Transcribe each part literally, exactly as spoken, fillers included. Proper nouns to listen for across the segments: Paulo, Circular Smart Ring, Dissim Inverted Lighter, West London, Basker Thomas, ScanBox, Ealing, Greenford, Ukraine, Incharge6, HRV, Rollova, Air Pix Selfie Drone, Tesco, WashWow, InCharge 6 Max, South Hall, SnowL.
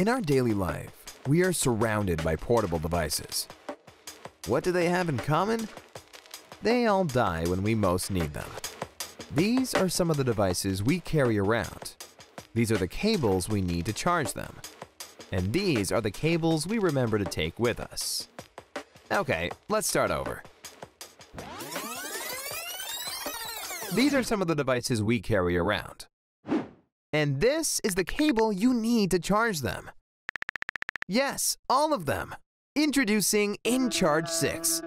In our daily life, we are surrounded by portable devices. What do they have in common? They all die when we most need them. These are some of the devices we carry around. These are the cables we need to charge them. And these are the cables we remember to take with us. Okay, let's start over. These are some of the devices we carry around. And this is the cable you need to charge them. Yes, all of them. Introducing InCharge six.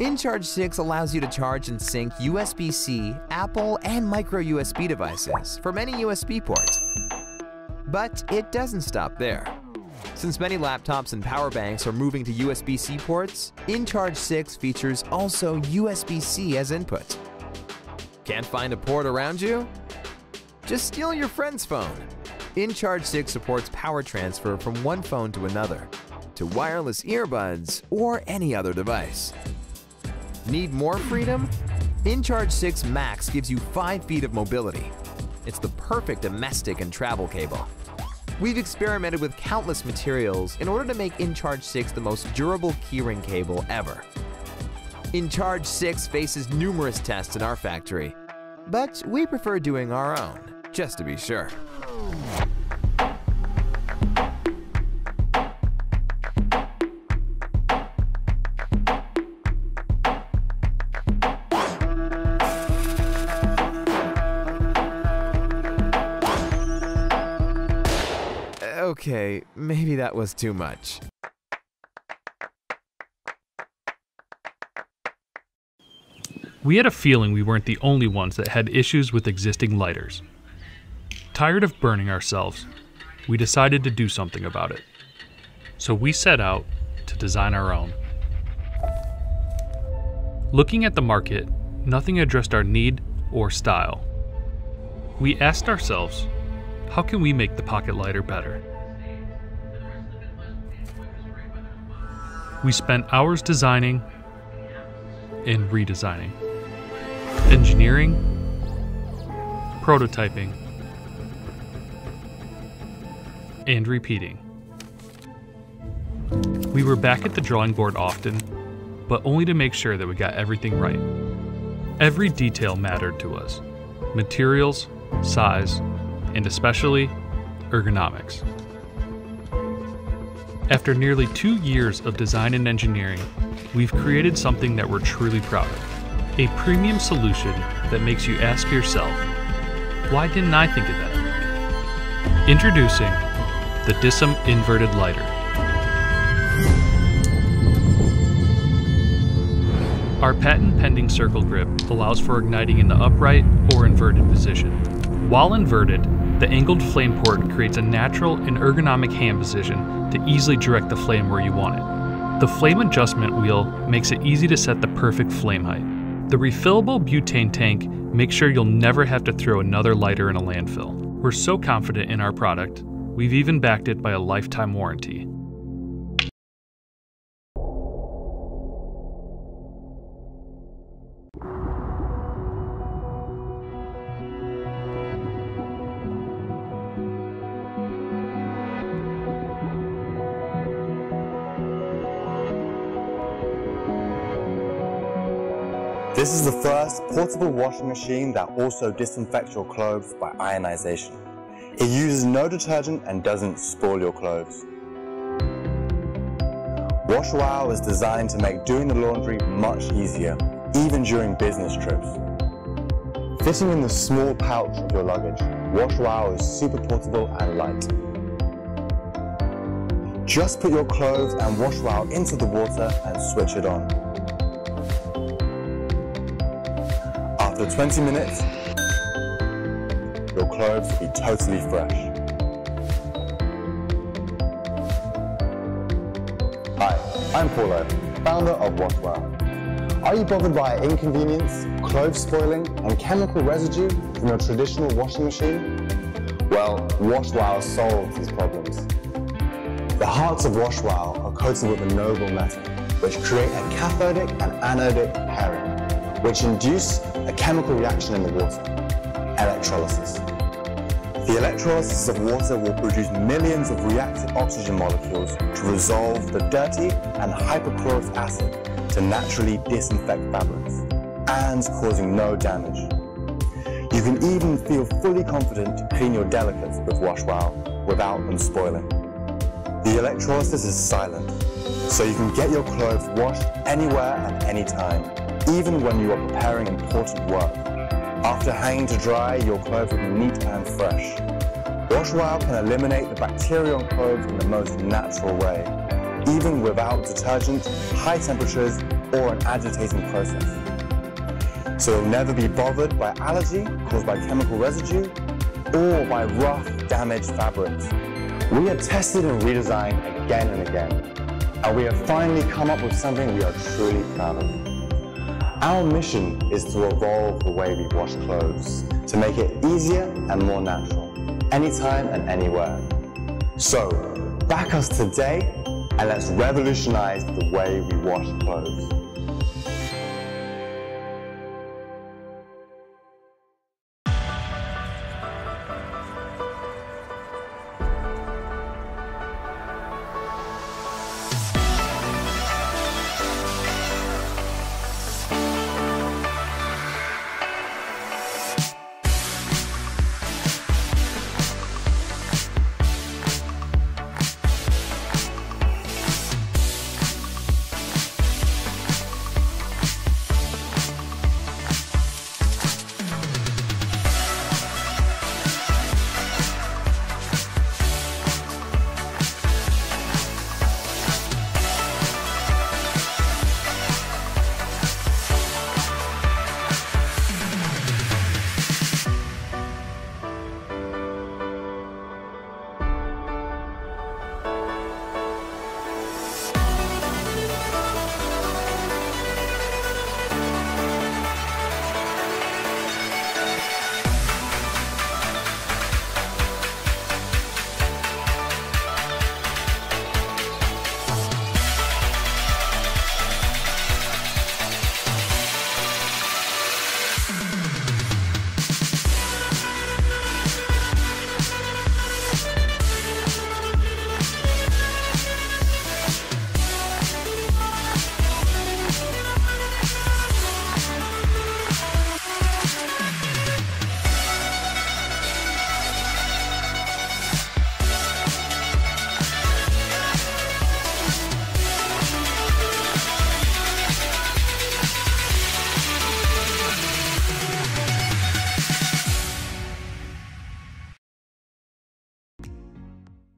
InCharge six allows you to charge and sync U S B C, Apple, and micro U S B devices from any U S B port. But it doesn't stop there. Since many laptops and power banks are moving to U S B C ports, InCharge six features also U S B C as input. Can't find a port around you? Just steal your friend's phone. InCharge six supports power transfer from one phone to another, to wireless earbuds or any other device. Need more freedom? InCharge six Max gives you five feet of mobility. It's the perfect domestic and travel cable. We've experimented with countless materials in order to make InCharge six the most durable keyring cable ever. InCharge six faces numerous tests in our factory, but we prefer doing our own, just to be sure. Okay, maybe that was too much. We had a feeling we weren't the only ones that had issues with existing lighters. Tired of burning ourselves, we decided to do something about it. So we set out to design our own. Looking at the market, nothing addressed our need or style. We asked ourselves, how can we make the pocket lighter better? We spent hours designing and redesigning, engineering, prototyping, and repeating. We were back at the drawing board often, but only to make sure that we got everything right. Every detail mattered to us, materials, size, and especially ergonomics. After nearly two years of design and engineering, we've created something that we're truly proud of. A premium solution that makes you ask yourself, why didn't I think of that? Introducing the Dissim Inverted Lighter. Our patent-pending circle grip allows for igniting in the upright or inverted position. While inverted, the angled flame port creates a natural and ergonomic hand position to easily direct the flame where you want it. The flame adjustment wheel makes it easy to set the perfect flame height. The refillable butane tank makes sure you'll never have to throw another lighter in a landfill. We're so confident in our product, we've even backed it by a lifetime warranty. This is the first portable washing machine that also disinfects your clothes by ionization. It uses no detergent and doesn't spoil your clothes. WashWow is designed to make doing the laundry much easier, even during business trips. Fitting in the small pouch of your luggage, WashWow is super portable and light. Just put your clothes and WashWow into the water and switch it on. After twenty minutes, your clothes will be totally fresh. Hi, I'm Paulo, founder of WashWow. Are you bothered by inconvenience, clothes spoiling, and chemical residue from your traditional washing machine? Well, WashWow solves these problems. The hearts of WashWow are coated with a noble metal, which create a cathodic and anodic pairing, which induce a chemical reaction in the water, electrolysis. The electrolysis of water will produce millions of reactive oxygen molecules to resolve the dirty and hypochlorous acid to naturally disinfect fabrics, and causing no damage. You can even feel fully confident to clean your delicates with WashWow without them spoiling. The electrolysis is silent, so you can get your clothes washed anywhere and anytime, even when you are preparing important work. After hanging to dry, your clothes will be neat and fresh. WashWow can eliminate the bacteria on clothes in the most natural way, even without detergent, high temperatures, or an agitating process. So you'll never be bothered by allergy caused by chemical residue or by rough, damaged fabrics. We have tested and redesigned again and again, and we have finally come up with something we are truly proud of. Our mission is to evolve the way we wash clothes, to make it easier and more natural, anytime and anywhere. So, back us today, and let's revolutionize the way we wash clothes.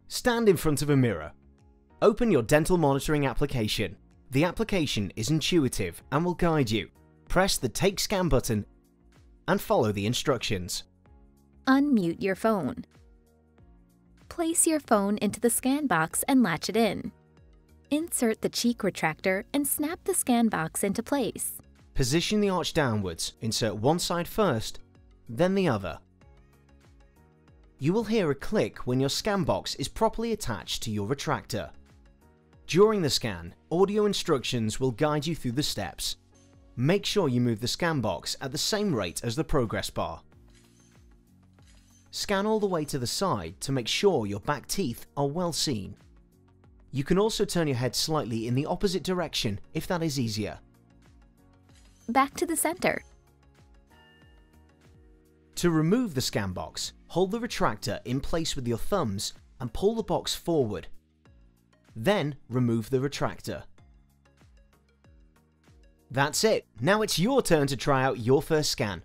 Stand in front of a mirror. Open your dental monitoring application. The application is intuitive and will guide you. Press the Take Scan button and follow the instructions. Unmute your phone. Place your phone into the scan box and latch it in. Insert the cheek retractor and snap the scan box into place. Position the arch downwards. Insert one side first, then the other. You will hear a click when your scan box is properly attached to your retractor. During the scan, audio instructions will guide you through the steps. Make sure you move the scan box at the same rate as the progress bar. Scan all the way to the side to make sure your back teeth are well seen. You can also turn your head slightly in the opposite direction if that is easier. Back to the center. To remove the scan box, hold the retractor in place with your thumbs and pull the box forward. Then remove the retractor. That's it. Now it's your turn to try out your first scan.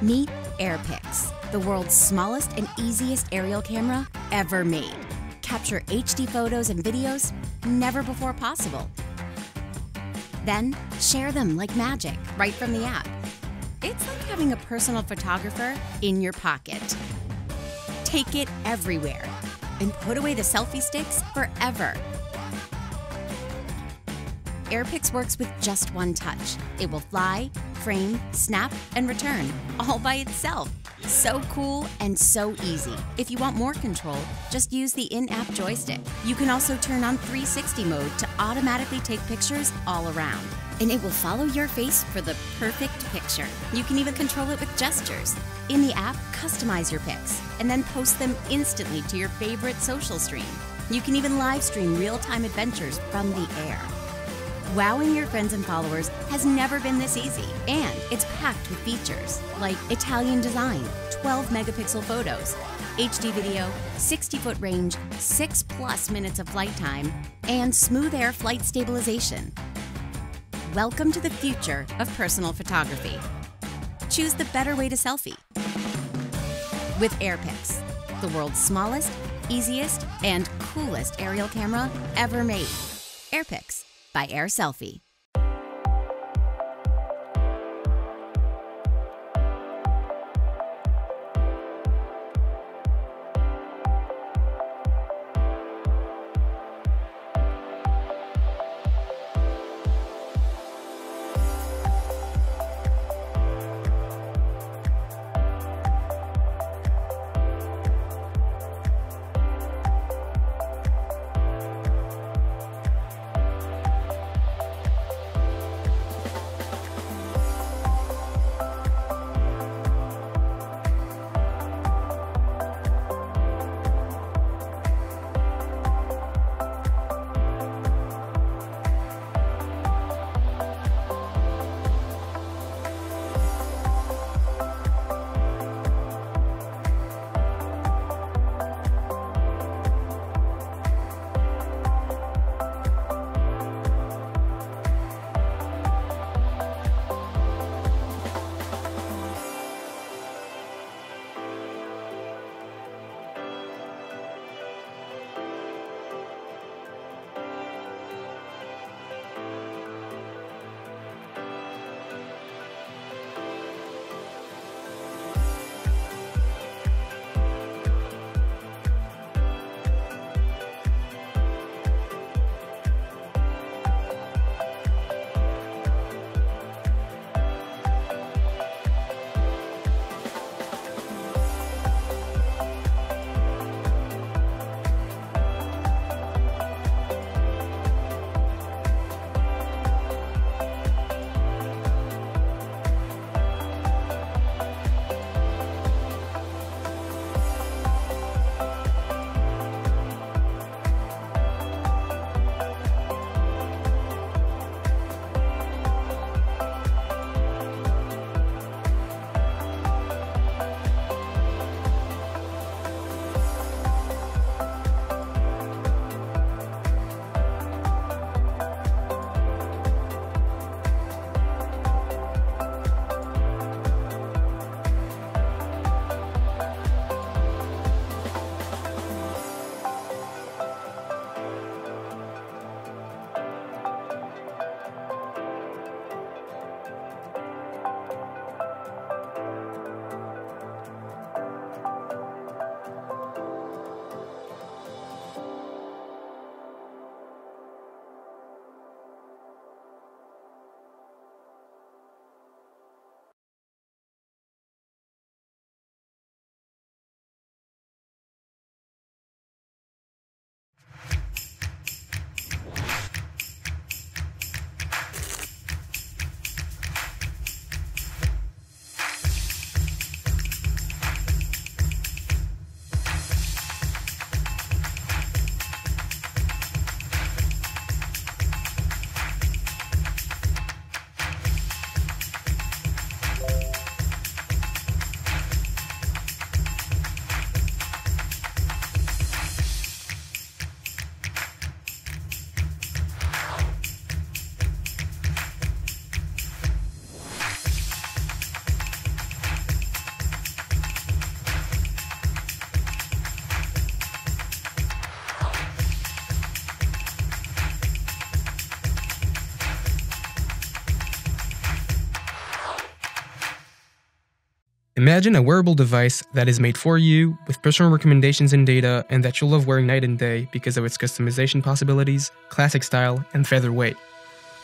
Meet Air Pix, the world's smallest and easiest aerial camera ever made. Capture H D photos and videos never before possible. Then share them like magic right from the app. It's like having a personal photographer in your pocket. Take it everywhere and put away the selfie sticks forever. Air Pix works with just one touch. It will fly, frame, snap, and return all by itself. So cool and so easy. If you want more control, just use the in-app joystick. You can also turn on three sixty mode to automatically take pictures all around, and it will follow your face for the perfect picture. You can even control it with gestures. In the app, customize your pics and then post them instantly to your favorite social stream. You can even live stream real-time adventures from the air. Wowing your friends and followers has never been this easy, and it's packed with features like Italian design, twelve megapixel photos, H D video, sixty foot range, six plus minutes of flight time, and smooth air flight stabilization. Welcome to the future of personal photography. Choose the better way to selfie with Air Pix, the world's smallest, easiest, and coolest aerial camera ever made. Air Pix by Air Selfie. Imagine a wearable device that is made for you, with personal recommendations and data, and that you'll love wearing night and day because of its customization possibilities, classic style, and featherweight.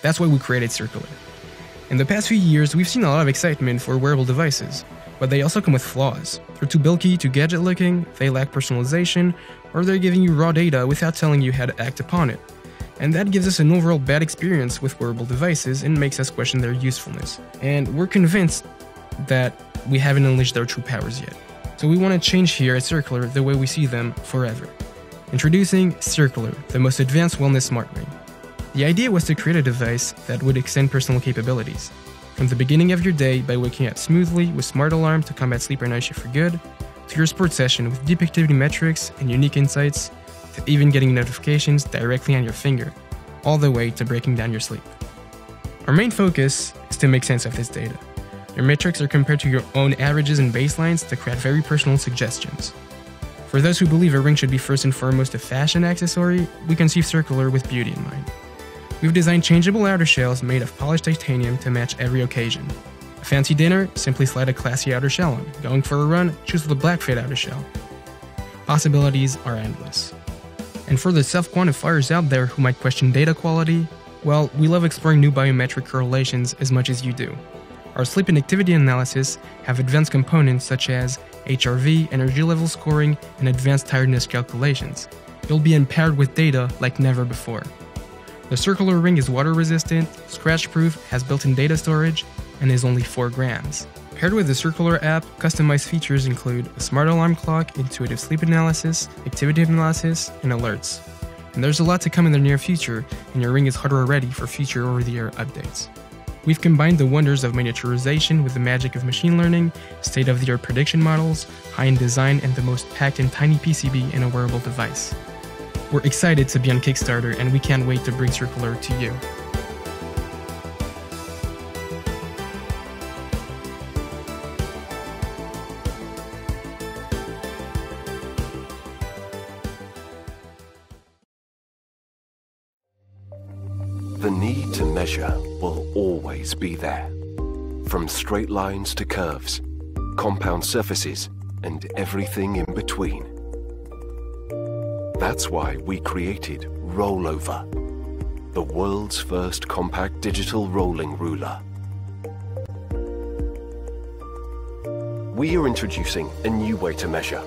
That's why we created Circular. In the past few years, we've seen a lot of excitement for wearable devices, but they also come with flaws. They're too bulky, too gadget-looking, they lack personalization, or they're giving you raw data without telling you how to act upon it. And that gives us an overall bad experience with wearable devices and makes us question their usefulness. And we're convinced that we haven't unleashed their true powers yet. So we want to change here at Circular the way we see them forever. Introducing Circular, the most advanced wellness smart ring. The idea was to create a device that would extend personal capabilities. From the beginning of your day by waking up smoothly with smart alarm to combat sleep and night shift for good, to your sports session with deep activity metrics and unique insights, to even getting notifications directly on your finger, all the way to breaking down your sleep. Our main focus is to make sense of this data. Your metrics are compared to your own averages and baselines to create very personal suggestions. For those who believe a ring should be first and foremost a fashion accessory, we conceive Circular with beauty in mind. We've designed changeable outer shells made of polished titanium to match every occasion. A fancy dinner, simply slide a classy outer shell on. Going for a run, choose the black fit outer shell. Possibilities are endless. And for the self-quantifiers out there who might question data quality, well, we love exploring new biometric correlations as much as you do. Our sleep and activity analysis have advanced components such as H R V, energy level scoring, and advanced tiredness calculations. You'll be empowered with data like never before. The Circular ring is water resistant, scratch proof, has built-in data storage, and is only four grams. Paired with the Circular app, customized features include a smart alarm clock, intuitive sleep analysis, activity analysis, and alerts. And there's a lot to come in the near future, and your ring is hardware ready for future over-the-air updates. We've combined the wonders of miniaturization with the magic of machine learning, state-of-the-art prediction models, high-end design, and the most packed and tiny P C B in a wearable device. We're excited to be on Kickstarter, and we can't wait to bring Circular to you. The need to measure will always be there. From straight lines to curves, compound surfaces, and everything in between. That's why we created Rollova, the world's first compact digital rolling ruler. We are introducing a new way to measure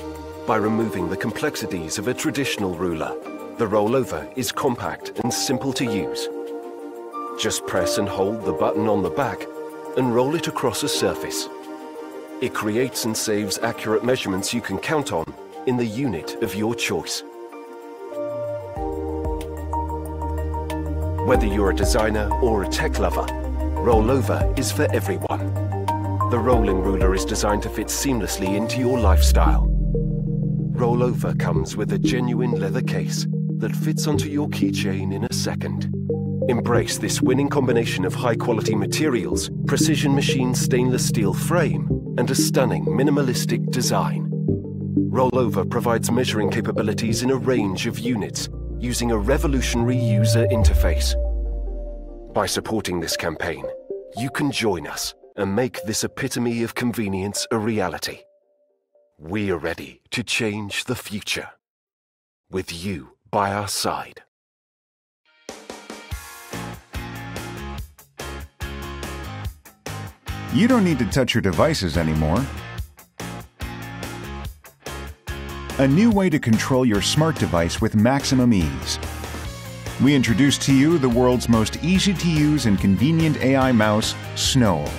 by removing the complexities of a traditional ruler. The Rollova is compact and simple to use. Just press and hold the button on the back and roll it across a surface. It creates and saves accurate measurements you can count on in the unit of your choice. Whether you're a designer or a tech lover, Rollova is for everyone. The rolling ruler is designed to fit seamlessly into your lifestyle. Rollova comes with a genuine leather case that fits onto your keychain in a second. Embrace this winning combination of high-quality materials, precision machined stainless steel frame, and a stunning minimalistic design. Rollova provides measuring capabilities in a range of units, using a revolutionary user interface. By supporting this campaign, you can join us and make this epitome of convenience a reality. We're ready to change the future, with you by our side. You don't need to touch your devices anymore. A new way to control your smart device with maximum ease. We introduce to you the world's most easy-to-use and convenient A I mouse, SnowL.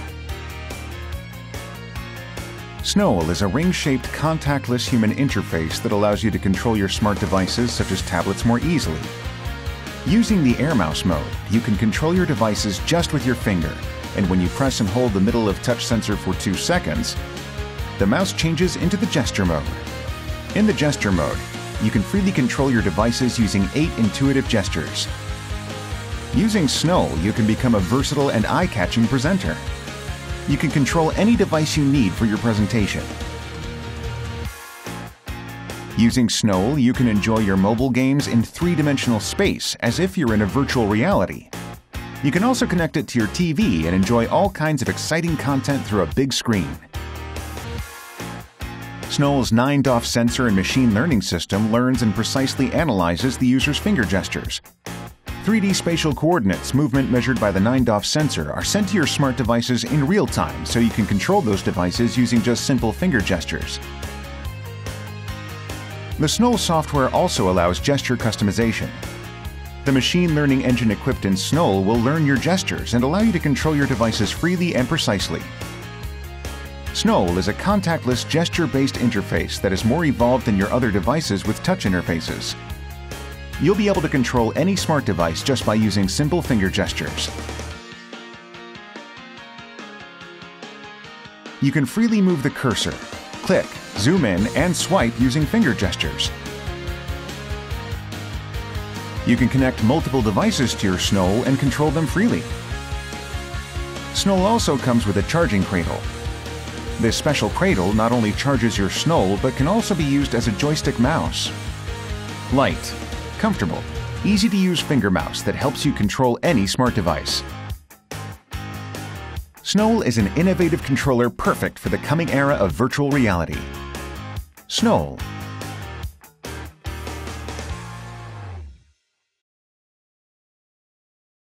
SnowL is a ring-shaped, contactless human interface that allows you to control your smart devices, such as tablets, more easily. Using the Air Mouse mode, you can control your devices just with your finger. And when you press and hold the middle of touch sensor for two seconds, the mouse changes into the gesture mode. In the gesture mode, you can freely control your devices using eight intuitive gestures. Using SnowL, you can become a versatile and eye-catching presenter. You can control any device you need for your presentation. Using SnowL, you can enjoy your mobile games in three-dimensional space as if you're in a virtual reality. You can also connect it to your T V and enjoy all kinds of exciting content through a big screen. SnowL's nine D O F sensor and machine learning system learns and precisely analyzes the user's finger gestures. three D spatial coordinates, movement measured by the nine D O F sensor, are sent to your smart devices in real time, so you can control those devices using just simple finger gestures. The SnowL software also allows gesture customization. The machine learning engine equipped in SnowL will learn your gestures and allow you to control your devices freely and precisely. SnowL is a contactless gesture-based interface that is more evolved than your other devices with touch interfaces. You'll be able to control any smart device just by using simple finger gestures. You can freely move the cursor, click, zoom in, and swipe using finger gestures. You can connect multiple devices to your SnowL and control them freely. SnowL also comes with a charging cradle. This special cradle not only charges your SnowL, but can also be used as a joystick mouse. Light, comfortable, easy-to-use finger mouse that helps you control any smart device. SnowL is an innovative controller perfect for the coming era of virtual reality. SnowL.